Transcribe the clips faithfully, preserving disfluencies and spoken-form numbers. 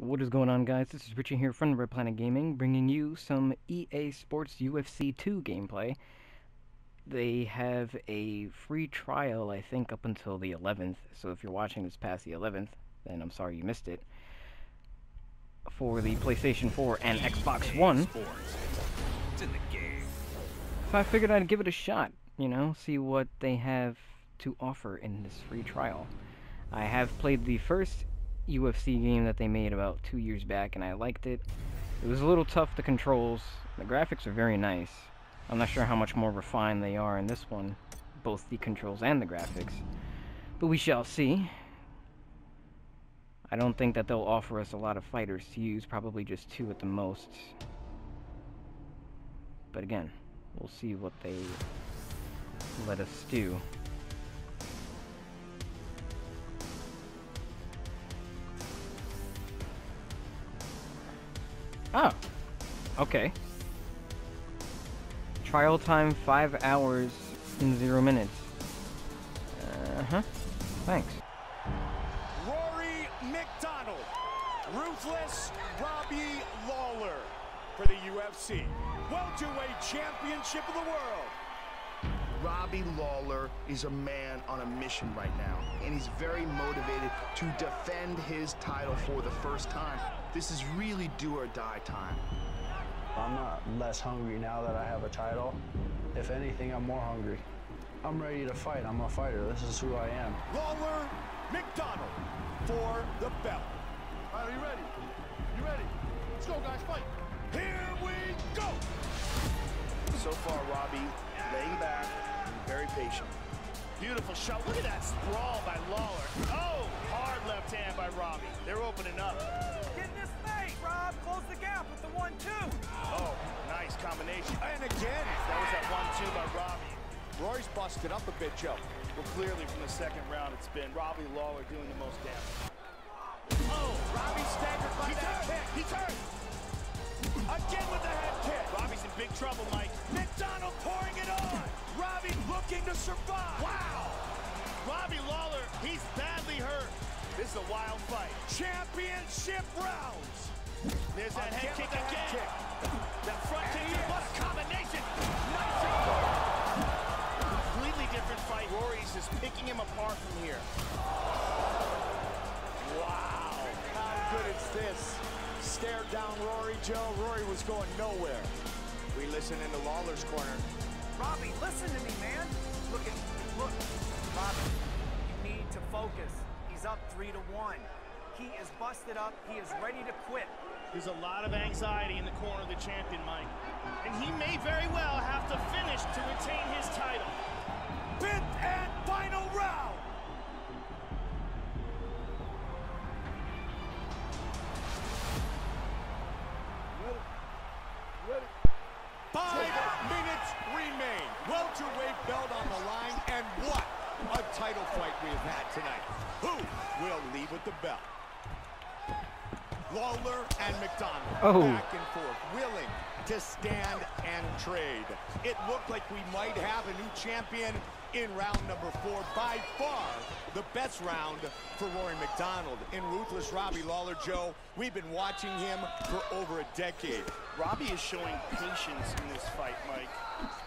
What is going on, guys? This is Richie here from Red Planet Gaming, bringing you some E A Sports U F C two gameplay. They have a free trial, I think, up until the eleventh, so if you're watching this past the eleventh, then I'm sorry you missed it, for the PlayStation four and Xbox One. It's in the game. So I figured I'd give it a shot, you know, see what they have to offer in this free trial. I have played the first U F C game that they made about two years back, and I liked it. It was a little tough, the controls. The graphics are very nice. I'm not sure how much more refined they are in this one, both the controls and the graphics, but we shall see. I don't think that they'll offer us a lot of fighters to use, probably just two at the most. But again, we'll see what they let us do. Oh, okay. Trial time five hours and zero minutes. Uh-huh. Thanks. Rory McDonald, Ruthless Robbie Lawler for the U F C Welterweight Championship of the World. Robbie Lawler is a man on a mission right now, and he's very motivated to defend his title for the first time. This is really do or die time. I'm not less hungry now that I have a title. If anything, I'm more hungry. I'm ready to fight. I'm a fighter. This is who I am. Lawler McDonald for the belt. All right, are you ready? You ready? Let's go, guys, fight. Here we go. So far, Robbie, laying back, very patient. Beautiful shot. Look at that sprawl by Lawler. Oh, hard left hand by Robbie. They're opening up. Get in this thing, Rob. Close the gap with the one two. Oh, nice combination. And again, that was that one two by Robbie. Rory's busted up a bit, Joe. Well, clearly from the second round, it's been Robbie Lawler doing the most damage. Oh, Robbie staggered by he that turned. kick. He turned. Again with the head kick. Robbie's in big trouble, Mike. McDonald pouring it on. Robbie looking to survive. Wow! Robbie Lawler, he's badly hurt. This is a wild fight. Championship rounds. There's that head kick again. Head kick. That front and kick, what a combination. Nice and good. Completely different fight. Rory's just picking him apart from here. Wow. How good is this? Stare down Rory, Joe. Rory was going nowhere. We listen into Lawler's corner. Robbie, listen to me, man. Look at, look, Robbie, you need to focus. He's up three to one. He is busted up. He is ready to quit. There's a lot of anxiety in the corner of the champion, Mike. And he may very well have to finish to retain his title. Fifth and final round. Welterweight belt on the line, and what a title fight we have had tonight. Who will leave with the belt? Lawler and McDonald, oh. Back and forth, willing to stand and trade. It looked like we might have a new champion in round number four. By far the best round for Rory McDonald. In Ruthless Robbie Lawler, Joe, we've been watching him for over a decade. Robbie is showing patience in this fight, Mike.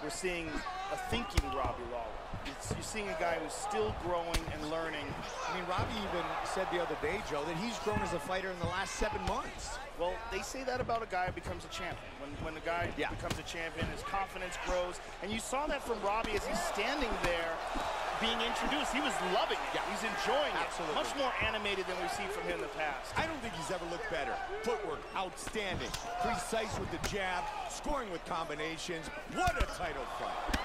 We're seeing a thinking Robbie Lawler. It's, you're seeing a guy who's still growing and learning. I mean, Robbie even said the other day, Joe, that he's grown as a fighter in the last seven months. Well, they say that about a guy who becomes a champion. When, when the guy yeah. becomes a champion, his confidence grows. And you saw that from Robbie as he's standing there being introduced. He was loving it. Yeah. He's enjoying Absolutely. it. Much more animated than we've seen from him in the past. I don't think he's ever looked better. Footwork, outstanding. Precise with the jab, scoring with combinations. What a title fight.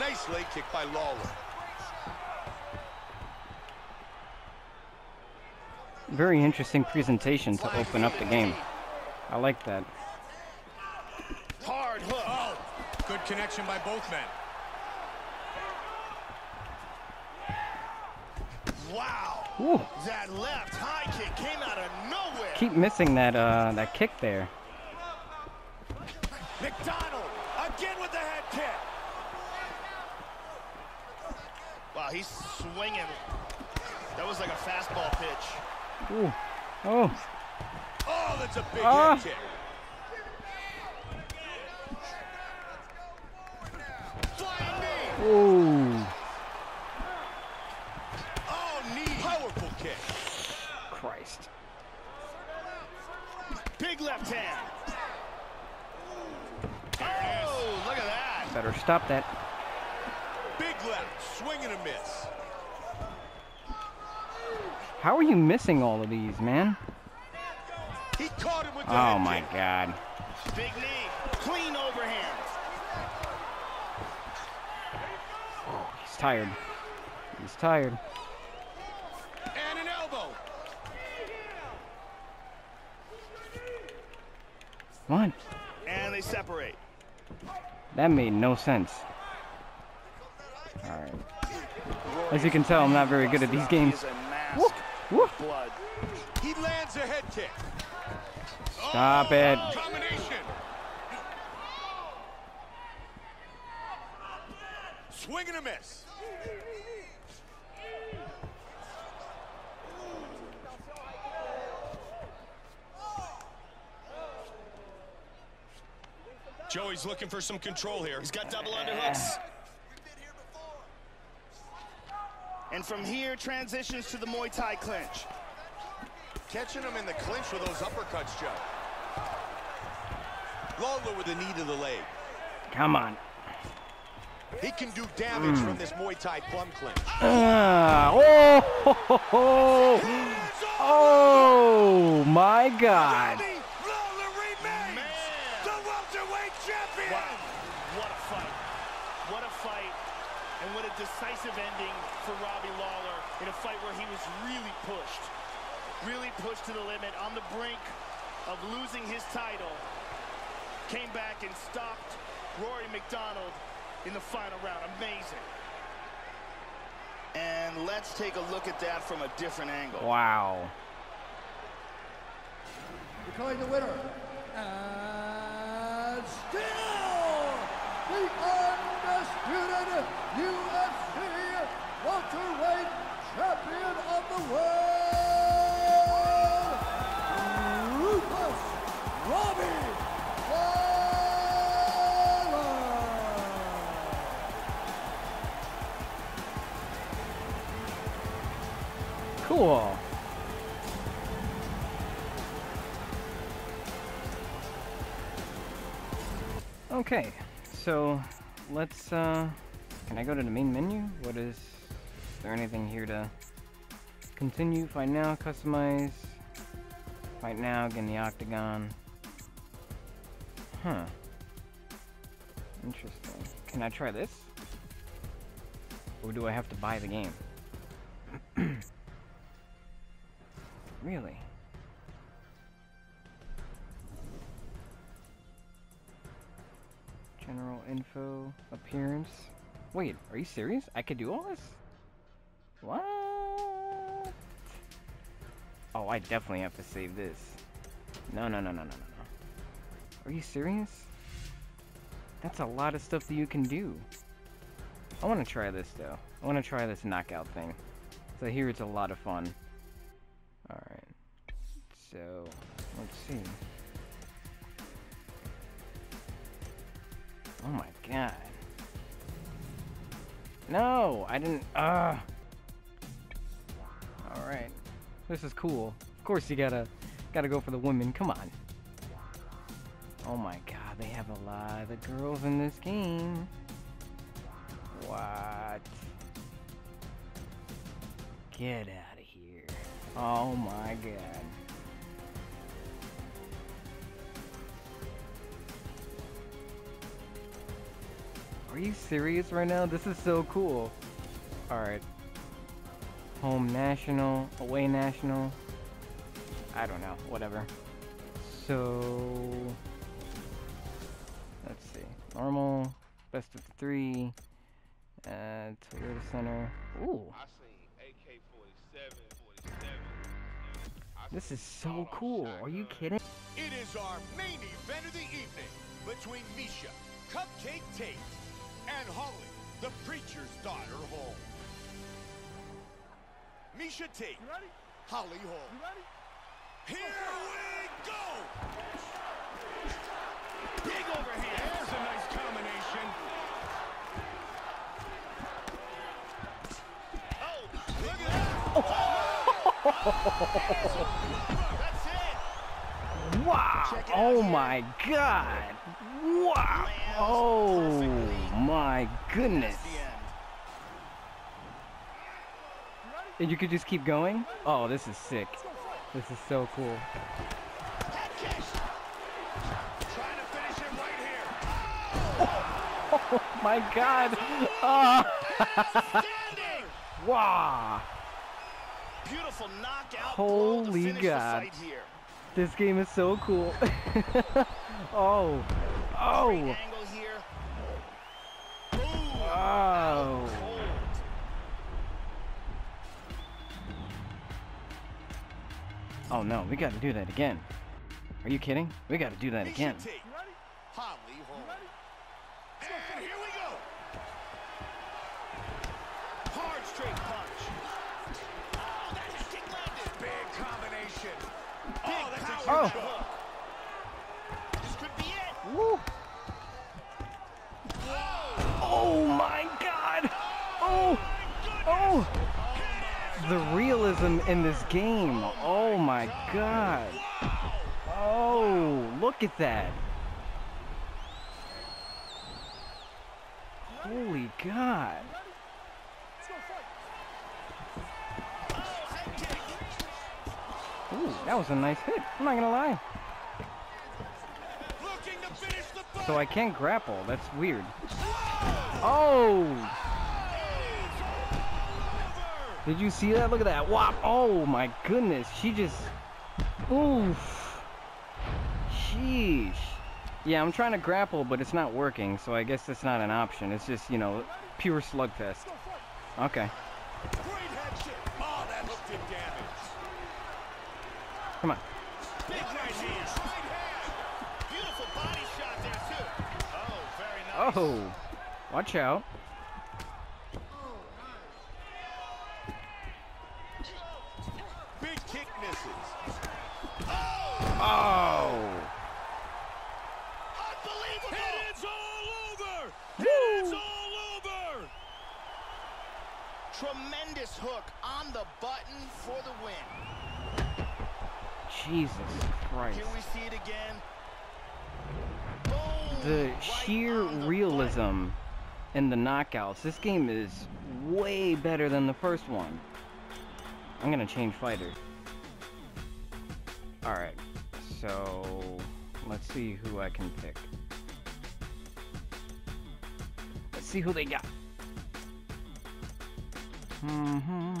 Nice leg kick by Lawler. Very interesting presentation to open up the game. I like that. Hard hook. Oh, good connection by both men. Wow. Ooh. That left high kick came out of nowhere. Keep missing that uh that kick there. McDonald again with the head kick. Wow, he's swinging. That was like a fastball pitch. Ooh. Oh. Oh, that's a big uh. head kick. Ooh. Oh, knee. Powerful kick. Christ. Big left hand. Oh, look at that. Better stop that. Big left, swing and a miss. How are you missing all of these, man? He caught him with the oh, my kick. God. Big knee, clean overhand. Tired. He's tired. And an elbow. One. And they separate. That made no sense. All right. As you can tell, I'm not very good at these games. Woo. Woo. He lands a head kick. Stop it. Swing and a miss. Joey's looking for some control here. He's got double underhooks. And from here, transitions to the Muay Thai clinch. Catching him in the clinch with those uppercuts, Joe. Lawler with a knee to the leg. Come on. He can do damage mm. from this Muay Thai plum clinch. Uh, oh, ho, ho, ho. Oh, my God. Robbie Lawler remains the welterweight champion. Wow. What a fight. What a fight. And what a decisive ending for Robbie Lawler in a fight where he was really pushed. Really pushed to the limit, on the brink of losing his title. Came back and stopped Rory McDonald in the final round. Amazing. And let's take a look at that from a different angle. Wow. We're calling the winner. And still, the undisputed U F C welterweight champion of the world, Rufus Robbie. Cool. Okay, so let's, uh, can I go to the main menu? What is, is there anything here to continue, fight now, customize, fight now, get in the octagon. Huh. Interesting. Can I try this? Or do I have to buy the game? Really? General info, appearance. Wait, are you serious? I could do all this? What? Oh, I definitely have to save this. No, no, no, no, no, no, no. Are you serious? That's a lot of stuff that you can do. I want to try this, though. I want to try this knockout thing. So here it's a lot of fun. Alright, so let's see. Oh my God. No, I didn't. Uh. Alright, this is cool. Of course you gotta, gotta go for the women. Come on. Oh my God, they have a lot of girls in this game. What? Get out. Oh my God. Are you serious right now? This is so cool. Alright. Home national, away national. I don't know, whatever. So, let's see. Normal, best of three, uh, Toyota Center. Ooh. This is so cool. Are you kidding? It is our main event of the evening between Misha, Cupcake Tate, and Holly, the preacher's daughter, Holm. Misha Tate, Holly Holm. Here we Wow! Oh my God! Wow! Oh my goodness! And you could just keep going? Oh, this is sick. This is so cool. Oh my God! Oh. Wow! Beautiful knockout. Holy God! This game is so cool. Oh! Oh! Oh! Oh no! We got to do that again. Are you kidding? We got to do that again. Holly Holm. Here we go. Hard straight punch. Oh, that just kick landed. Big combination. Big oh, that's a huge oh. hook. This could be it. Woo. Oh my God. Oh. Oh. The realism in this game. Oh my God. Oh, look at that. Holy God. Ooh, that was a nice hit. I'm not gonna lie. So I can't grapple. That's weird. Oh! Did you see that? Look at that. Wow. Oh my goodness. She just... Oof. Sheesh. Yeah, I'm trying to grapple, but it's not working, so I guess it's not an option. It's just, you know, pure slugfest. Okay. Come on. Oh, watch out. Big kick misses. Oh. It's all over! It's all over! Tremendous hook on the button for the win. Jesus Christ. Can we see it again? Boom, the sheer right the realism button. In the knockouts. This game is way better than the first one. I'm gonna change fighter. Alright, so let's see who I can pick. See who they got. Mm-hmm.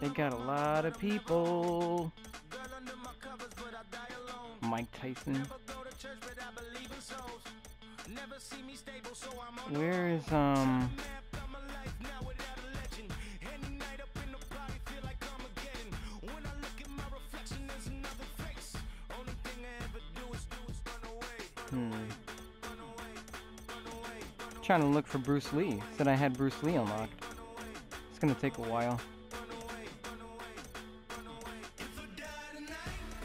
They got a lot of people. Mike Tyson. Where is um? Hmm. Trying to look for Bruce Lee. Said I had Bruce Lee unlocked. It's gonna take a while.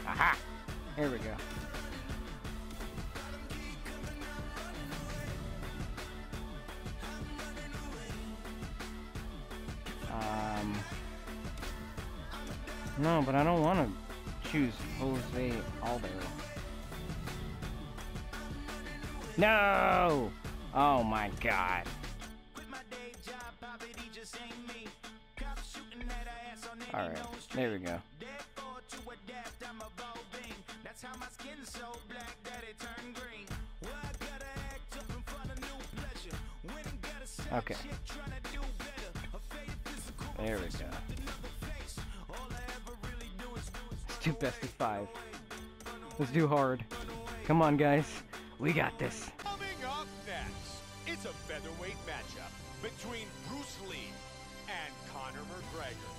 Aha! Here we go. Um. No, but I don't want to choose Jose Aldo. No! Oh my God. Alright, there we go. Okay. There we go. Let's do best of five. Let's do hard. Come on, guys. We got this. It's a featherweight matchup between Bruce Lee and Conor McGregor.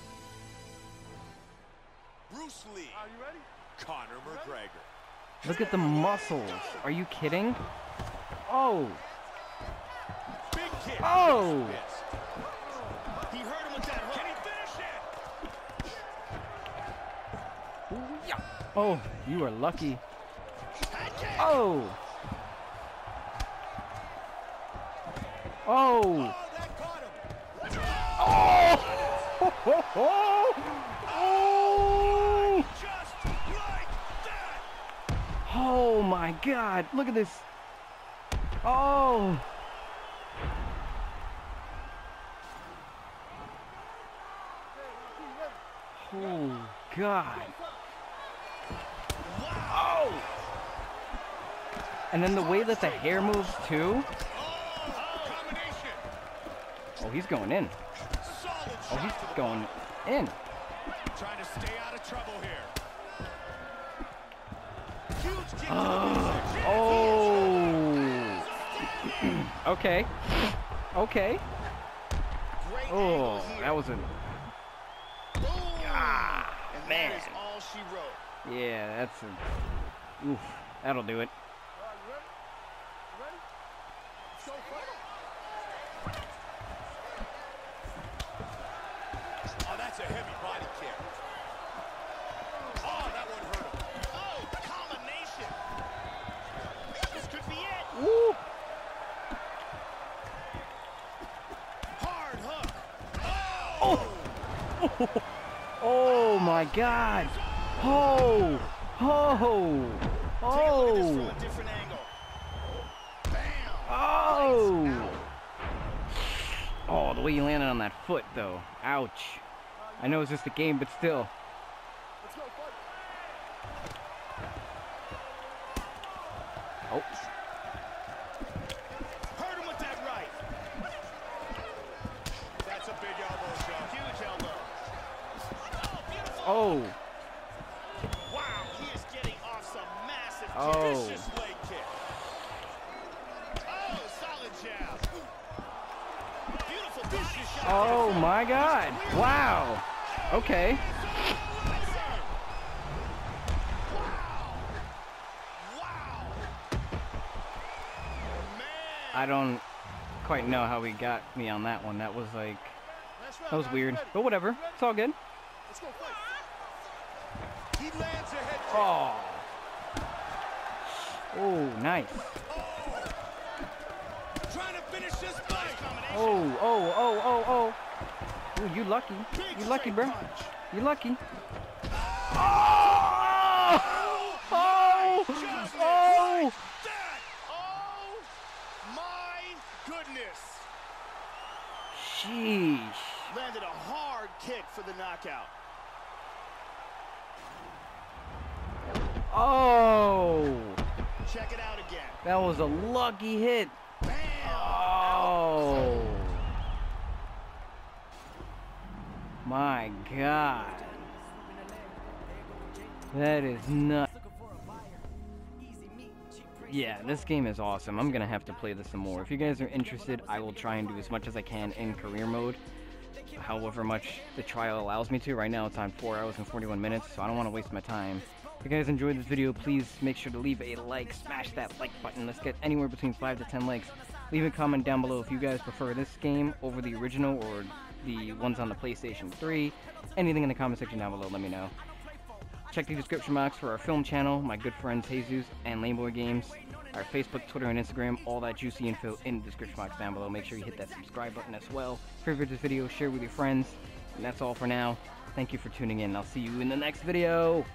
Bruce Lee. Are you ready? Conor McGregor. Look at the muscles. Are you kidding? Oh. Big kick. Oh. He heard him with that hook. Can he finish it? Yeah. Oh, you are lucky. Oh. Oh! Oh! Oh! Oh! Oh! Oh my God, look at this. Oh. Oh God. Oh. And then the way that the hair moves too. Oh, he's going in. Oh, he's going in. Trying to stay out of trouble here. Uh, oh. Okay. Okay. Oh, that was a. Ah, man. Yeah, that's a. Oof. That'll do it. Oh my God! Ho! Ho! Oh! Oh! Oh, the way you landed on that foot, though. Ouch! I know it's just a game, but still. Oh! Oh. Wow, he is getting off some massive vicious leg kick. Oh, solid jab. Beautiful vicious shot. Oh my God. Wow. Okay. Wow. I don't quite know how he got me on that one. That was like, that was weird. But whatever. It's all good. Let's go fight. He lands a head kick. Oh. Oh, nice. Oh. Trying to finish this fight. Oh, oh, oh, oh, oh. Ooh, you lucky. You lucky, bro. You lucky. Oh! Oh! Oh! Oh my goodness. Sheesh. Landed a hard kick for the knockout. Oh! Check it out again. That was a lucky hit. Bam! Oh! My God. That is nuts. Yeah, this game is awesome. I'm gonna have to play this some more. If you guys are interested, I will try and do as much as I can in career mode. However much the trial allows me to. Right now it's on four hours and forty-one minutes, so I don't want to waste my time. If you guys enjoyed this video, please make sure to leave a like, smash that like button. Let's get anywhere between five to ten likes. Leave a comment down below if you guys prefer this game over the original or the ones on the PlayStation three. Anything in the comment section down below, let me know. Check the description box for our film channel, my good friends Tezus and LameBoy Games, our Facebook, Twitter, and Instagram, all that juicy info in the description box down below. Make sure you hit that subscribe button as well. Favorite this video, share with your friends, and that's all for now. Thank you for tuning in. I'll see you in the next video.